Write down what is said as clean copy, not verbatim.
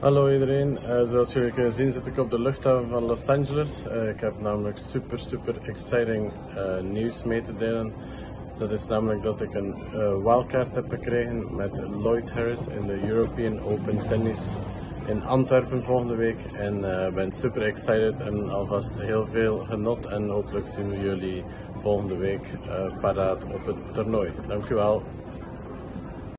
Hallo iedereen, zoals jullie kunnen zien zit ik op de luchthaven van Los Angeles. Ik heb namelijk super exciting nieuws mee te delen. Dat is namelijk dat ik een wildcard heb gekregen met Lloyd Harris in de European Open tennis in Antwerpen volgende week. En ik ben super excited en alvast heel veel genot en hopelijk zien we jullie volgende week paraat op het toernooi. Dankjewel.